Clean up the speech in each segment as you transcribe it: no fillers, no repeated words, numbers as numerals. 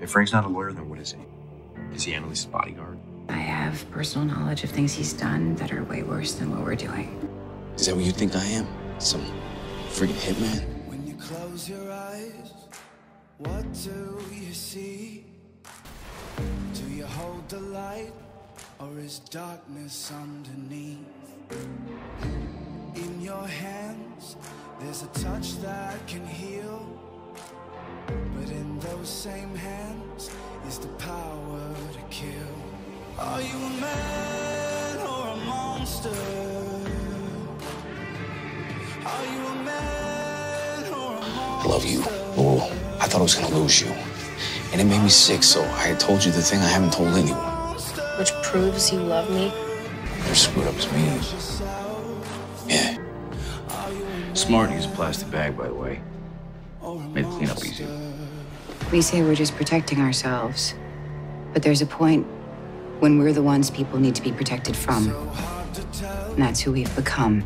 If Frank's not a lawyer, then what is he? Is he Annalise's bodyguard? I have personal knowledge of things he's done that are way worse than what we're doing. Is that what you think I am? Some freaking hitman? When you close your eyes, what do you see? Do you hold the light, or is darkness underneath? In your hands, there's a touch that can heal. But in those same hands is the power to kill. Are you a man or a monster? Are you a man or a monster? I love you. Oh, I thought I was gonna lose you. And it made me sick, so I told you the thing I haven't told anyone. Which proves you love me? You're screwed up as me. Yeah. Smart to use a plastic bag, by the way. Made the cleanup easier. We say we're just protecting ourselves. But there's a point when we're the ones people need to be protected from. And that's who we've become.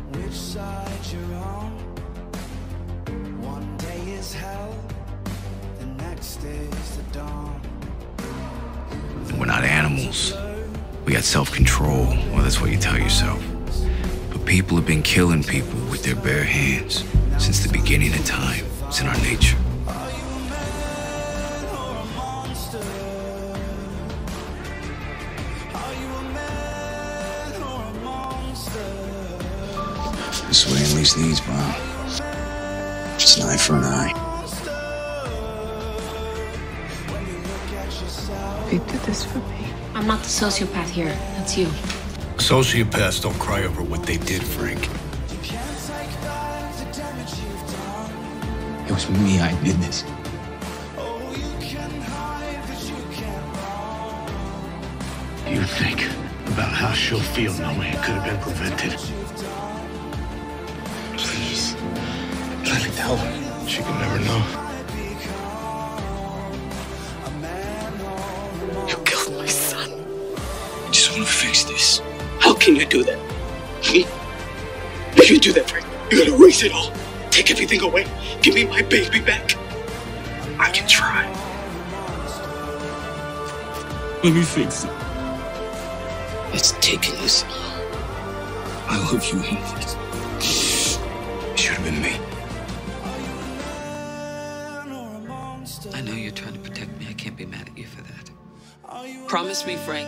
One day is hell, the next is the dawn. We're not animals. We got self-control. Well, that's what you tell yourself. But people have been killing people with their bare hands since the beginning of time. It's in our nature. Are you a man or a monster? Are you a man or a monster? This way at least needs, Bob. It's an eye for an eye. They did this for me. I'm not the sociopath here. That's you. Sociopaths don't cry over what they did, Frank. It was me, I did this. You think about how she'll feel knowing it could have been prevented. Please, try to tell her. She can never know. You killed my son. I just want to fix this. How can you do that? If you do that, Frank, you're gonna erase it all. Take everything away. Give me my baby back. I can try. Let me fix it. It's taken this long. I love you, Annalise. It should have been me. I know you're trying to protect me. I can't be mad at you for that. Promise me, Frank.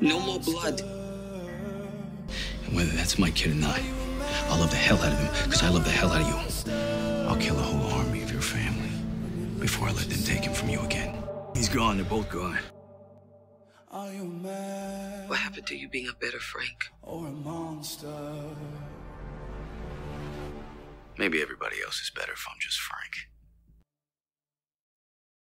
No more blood. And whether that's my kid or not, I'll love the hell out of him, because I love the hell out of you. I'll kill a whole army of your family before I let them take him from you again. He's gone. They're both gone. What happened to you being a better Frank? Or a monster? Maybe everybody else is better if I'm just Frank.